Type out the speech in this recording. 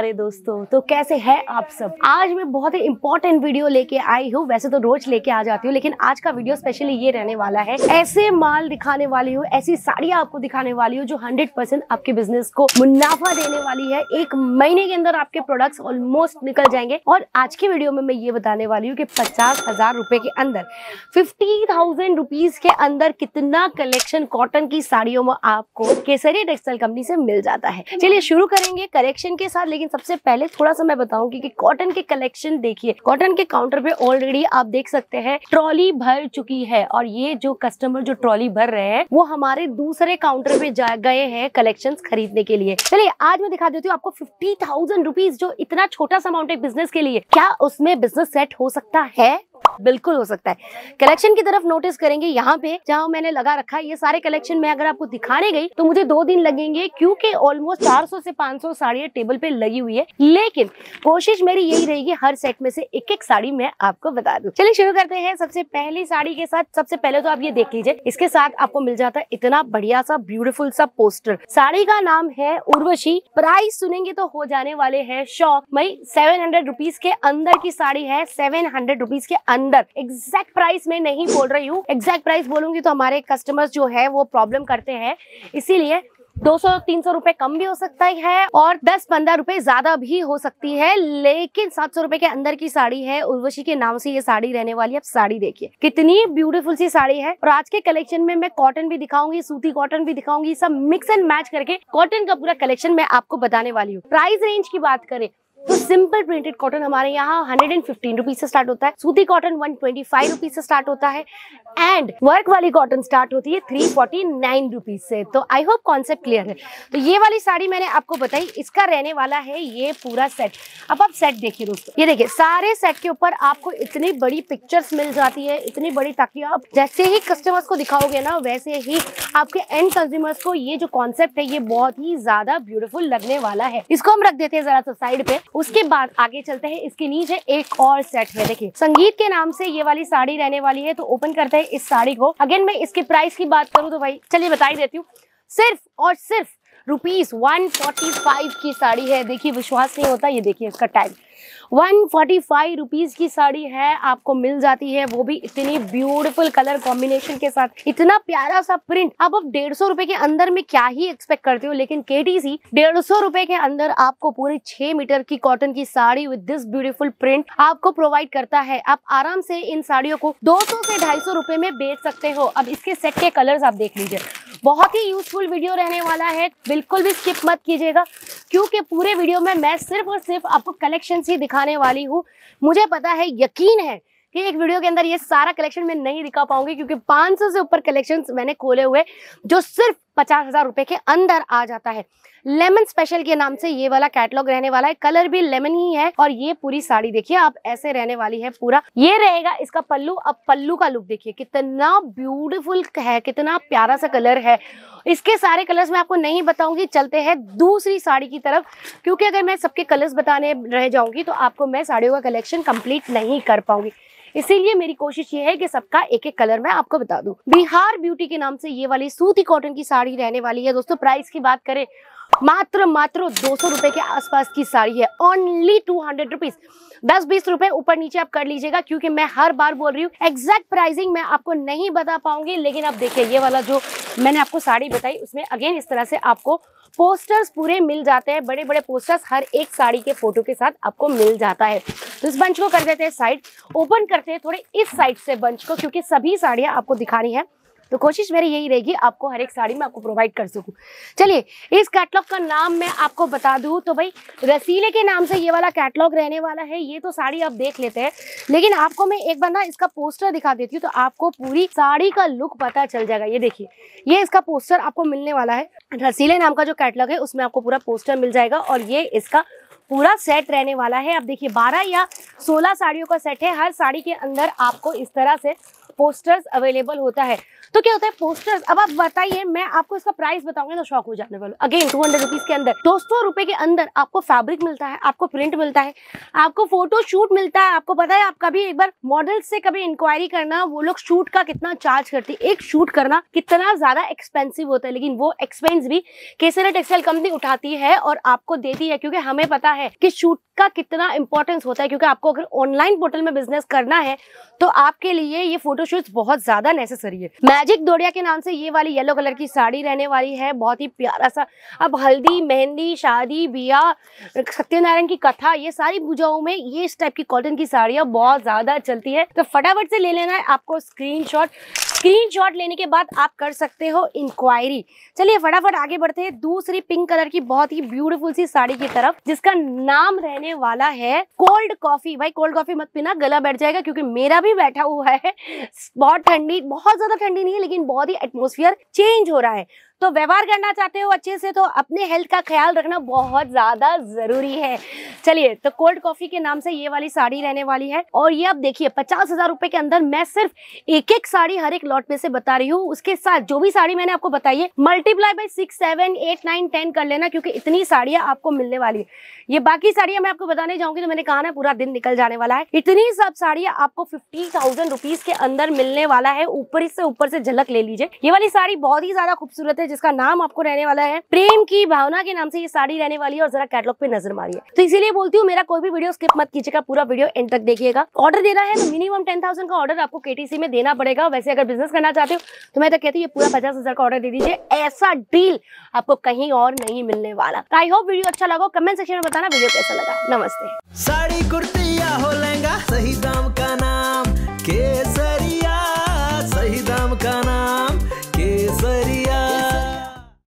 प्यारे दोस्तों, तो कैसे हैं आप सब। आज मैं बहुत ही इम्पोर्टेंट वीडियो लेके आई हूँ। वैसे तो रोज लेके आ जाती हूँ, लेकिन आज का वीडियो स्पेशली ये रहने वाला है। ऐसे माल दिखाने वाली हूँ, ऐसी साड़ियाँ आपको दिखाने वाली हूँ जो 100% आपके बिजनेस को मुनाफा देने वाली है। एक महीने के अंदर आपके प्रोडक्ट्स ऑलमोस्ट निकल जाएंगे। और आज की वीडियो में मैं ये बताने वाली हूँ कि 50,000 रुपए के अंदर 50,000 रुपीज के अंदर कितना कलेक्शन कॉटन की साड़ियों में आपको केसरिया टेक्सटाइल कंपनी से मिल जाता है। चलिए शुरू करेंगे कलेक्शन के साथ, लेकिन सबसे पहले थोड़ा सा मैं बताऊंगी कि कॉटन के कलेक्शन देखिए। कॉटन के काउंटर पे ऑलरेडी आप देख सकते हैं ट्रॉली भर चुकी है, और ये जो कस्टमर जो ट्रॉली भर रहे हैं वो हमारे दूसरे काउंटर पे जा गए हैं कलेक्शन खरीदने के लिए। चलिए आज मैं दिखा देती हूँ आपको 50,000 रुपीज, जो इतना छोटा सा अमाउंट है बिजनेस के लिए, क्या उसमें बिजनेस सेट हो सकता है? बिल्कुल हो सकता है। कलेक्शन की तरफ नोटिस करेंगे, यहाँ पे जहाँ मैंने लगा रखा है ये सारे कलेक्शन मैं अगर आपको दिखाने गई तो मुझे 2 दिन लगेंगे, क्योंकि ऑलमोस्ट 400 से 500 साड़ियाँ टेबल पे लगी हुई है। लेकिन कोशिश मेरी यही रहेगी हर सेट में से एक एक साड़ी मैं आपको बता दूं। चलिए शुरू करते हैं सबसे पहली साड़ी के साथ। सबसे पहले तो आप ये देख लीजिए, इसके साथ आपको मिल जाता है इतना बढ़िया सा ब्यूटीफुल सा पोस्टर। साड़ी का नाम है उर्वशी। प्राइस सुनेंगे तो हो जाने वाले है शॉक। मई 700 रुपीज के अंदर की साड़ी है। 700 रुपीज के अंदर, एग्जैक्ट प्राइस में नहीं बोल रही हूँ। एग्जैक्ट प्राइस बोलूंगी तो हमारे कस्टमर्स जो है वो प्रॉब्लम करते हैं, इसीलिए 200-300 रुपए कम भी हो सकता है और 10-15 रुपए ज्यादा भी हो सकती है, लेकिन 700 रुपए के अंदर की साड़ी है। उर्वशी के नाम से ये साड़ी रहने वाली है। आप साड़ी देखिए कितनी ब्यूटीफुल सी साड़ी है। और आज के कलेक्शन में मैं कॉटन भी दिखाऊंगी, सूती कॉटन भी दिखाऊंगी, सब मिक्स एंड मैच करके कॉटन का पूरा कलेक्शन मैं आपको बताने वाली हूँ। प्राइस रेंज की बात करें तो सिंपल प्रिंटेड कॉटन हमारे यहाँ 115 रुपीज से स्टार्ट होता है, सूती कॉटन 125 रुपीज से स्टार्ट होता है, एंड वर्क वाली कॉटन स्टार्ट होती है 349 रुपीज से। तो आई होप कॉन्सेप्ट क्लियर है। तो ये वाली साड़ी मैंने आपको बताई, इसका रहने वाला है ये पूरा सेट। अब आप सेट देखिए दोस्तों, ये देखिए सारे सेट के ऊपर आपको इतनी बड़ी पिक्चर्स मिल जाती है, इतनी बड़ी, ताकि आप जैसे ही कस्टमर्स को दिखाओगे ना वैसे ही आपके एंड कंज्यूमर्स को ये जो कॉन्सेप्ट है ये बहुत ही ज्यादा ब्यूटीफुल लगने वाला है। इसको हम रख देते हैं जरा सा साइड पे। उसके बाद आगे चलते हैं, इसके नीचे एक और सेट है। देखिए संगीत के नाम से ये वाली साड़ी रहने वाली है। तो ओपन करते हैं इस साड़ी को। अगेन मैं इसके प्राइस की बात करूं तो भाई चलिए बता ही देती हूँ, सिर्फ और सिर्फ रुपीज 145 की साड़ी है। देखिए विश्वास नहीं होता, ये देखिए इसका टैग 145 रुपीज की साड़ी है आपको मिल जाती है, वो भी इतनी ब्यूटीफुल कलर कॉम्बिनेशन के साथ, इतना प्यारा सा प्रिंट। अब आप 150 रुपए के अंदर में क्या ही एक्सपेक्ट करते हो, लेकिन केटीसी 150 रुपए के अंदर आपको पूरी 6 मीटर की कॉटन की sari with this beautiful print आपको प्रोवाइड करता है। आप आराम से इन साड़ियों को 200 से 250 रुपए में बेच सकते हो। अब इसके सेट के कलर्स आप देख लीजिए, बहुत ही यूजफुल वीडियो रहने वाला है, बिल्कुल भी स्किप मत कीजिएगा, क्योंकि पूरे वीडियो में मैं सिर्फ और सिर्फ आपको कलेक्शन ही दिखाने वाली हूँ। मुझे पता है, यकीन है कि एक वीडियो के अंदर ये सारा कलेक्शन मैं नहीं दिखा पाऊंगी, क्योंकि 500 से ऊपर कलेक्शंस मैंने खोले हुए जो सिर्फ 50,000 रुपए के अंदर आ जाता है। लेमन स्पेशल के नाम से ये वाला कैटलॉग रहने वाला है, कलर भी लेमन ही है। और ये पूरी साड़ी देखिए आप, ऐसे रहने वाली है पूरा, ये रहेगा इसका पल्लू। अब पल्लू का लुक देखिए कितना ब्यूटीफुल है, कितना प्यारा सा कलर है। इसके सारे कलर्स मैं आपको नहीं बताऊंगी, चलते हैं दूसरी साड़ी की तरफ, क्योंकि अगर मैं सबके कलर्स बताने रह जाऊंगी तो आपको मैं साड़ियों का कलेक्शन कंप्लीट नहीं कर पाऊंगी, इसीलिए मेरी कोशिश ये है कि सबका एक एक कलर मैं आपको बता दूं। बिहार ब्यूटी के नाम से ये वाली सूती कॉटन की साड़ी रहने वाली है। दोस्तों प्राइस की बात करें मात्र 200 रुपए के आसपास की साड़ी है, ओनली 200 रुपीज। 10-20 रुपए ऊपर नीचे आप कर लीजिएगा, क्योंकि मैं हर बार बोल रही हूँ एग्जैक्ट प्राइसिंग मैं आपको नहीं बता पाऊंगी। लेकिन आप देखिए ये वाला जो मैंने आपको साड़ी बताई उसमें अगेन इस तरह से आपको पोस्टर्स पूरे मिल जाते हैं, बड़े बड़े पोस्टर्स हर एक साड़ी के फोटो के साथ आपको मिल जाता है। तो इस बंच को कर देते हैं साइड, ओपन करते हैं थोड़े इस साइड से बंच को, क्योंकि सभी साड़ियाँ आपको दिखानी है, तो कोशिश मेरी यही रहेगी आपको हर एक साड़ी में आपको प्रोवाइड कर सकूं। चलिए इस कैटलॉग का नाम मैं आपको बता दूं तो भाई रसीले के नाम से ये वाला कैटलॉग रहने वाला है। ये तो साड़ी आप देख लेते हैं, लेकिन आपको मैं एक बार ना इसका पोस्टर दिखा देती हूँ तो आपको पूरी साड़ी का लुक पता चल जाएगा। ये देखिए ये इसका पोस्टर आपको मिलने वाला है, रसीले नाम का जो कैटलॉग है उसमें आपको पूरा पोस्टर मिल जाएगा। और ये इसका पूरा सेट रहने वाला है। आप देखिए 12 या 16 साड़ियों का सेट है, हर साड़ी के अंदर आपको इस तरह से पोस्टर्स अवेलेबल होता है। तो क्या होता है पोस्टर्स, अब आप बताइए, मैं आपको इसका प्राइस बताऊंगी तो शॉक हो जाने वाला। अगेन 200 रुपीज के अंदर, 200 रुपए के अंदर आपको फैब्रिक मिलता है, आपको प्रिंट मिलता है, आपको फोटो शूट मिलता है। आपको पता है आप कभी एक बार मॉडल से कभी इंक्वायरी करना, वो लोग शूट का कितना चार्ज करते हैं, एक शूट करना कितना ज्यादा एक्सपेंसिव होता है, लेकिन वो एक्सपेंस भी केसरिया टेक्सटाइल कंपनी उठाती है और आपको देती है, क्योंकि हमें पता है कि शूट का कितना इंपॉर्टेंस होता है। क्योंकि आपको अगर ऑनलाइन पोर्टल में बिजनेस करना है तो आपके लिए ये फोटोशूट्स बहुत ज्यादा नेसेसरी है। मैजिक दौड़िया के नाम से ये वाली येलो कलर की साड़ी रहने वाली है, बहुत ही प्यारा सा। अब हल्दी, मेहंदी, शादी, ब्याह, सत्यनारायण की कथा, ये सारी पूजाओं में ये इस टाइप की कॉटन की साड़ियां बहुत ज्यादा चलती है। तो फटाफट से ले लेना है आपको स्क्रीनशॉट। स्क्रीनशॉट लेने के बाद आप कर सकते हो इंक्वायरी। चलिए फटाफट आगे बढ़ते हैं दूसरी पिंक कलर की बहुत ही ब्यूटीफुल सी साड़ी की तरफ, जिसका नाम रहने वाला है कोल्ड कॉफी। भाई कोल्ड कॉफी मत पीना, गला बैठ जाएगा, क्योंकि मेरा भी बैठा हुआ है। बहुत ठंडी, बहुत ज्यादा ठंडी नहीं है, लेकिन बहुत ही एटमोस्फियर चेंज हो रहा है। तो व्यवहार करना चाहते हो अच्छे से तो अपने हेल्थ का ख्याल रखना बहुत ज्यादा जरूरी है। चलिए तो कोल्ड कॉफी के नाम से ये वाली साड़ी रहने वाली है और ये आप देखिए 50,000 रुपए के अंदर। मैं सिर्फ एक एक साड़ी हर एक लॉट में से बता रही हूँ, उसके साथ जो भी साड़ी मैंने आपको बताई है मल्टीप्लाई बाई 6, 7, 8, 9, 10 कर लेना, क्योंकि इतनी साड़ियां आपको मिलने वाली है। ये बाकी साड़ियां मैं आपको बताने जाऊंगी तो मैंने कहा ना पूरा दिन निकल जाने वाला है। इतनी सब साड़ियां आपको 50,000 रुपीज के अंदर मिलने वाला है। ऊपर से झलक ले लीजिए। ये वाली साड़ी बहुत ही ज्यादा खूबसूरत है, जिसका नाम आपको रहने वाला है प्रेम की भावना के नाम से ये साड़ी रहने वाली है। और जरा कैटलॉग पे नजर मारिए। तो इसीलिए बोलती हूँ मेरा कोई भी वीडियो स्किप मत कीजिएगा, पूरा वीडियो एंड तक देखिएगा। ऑर्डर देना है तो मिनिमम 10,000 का ऑर्डर आपको केटीसी में देना पड़ेगा। वैसे अगर बिजनेस करना चाहते हो तो मैं तो कहती हूँ पूरा 50,000 का ऑर्डर दे दीजिए। ऐसा डील आपको कहीं और नहीं मिलने वाला। आई होप वीडियो अच्छा लगा, कमेंट सेक्शन में बताना वीडियो कैसा लगा। नमस्ते।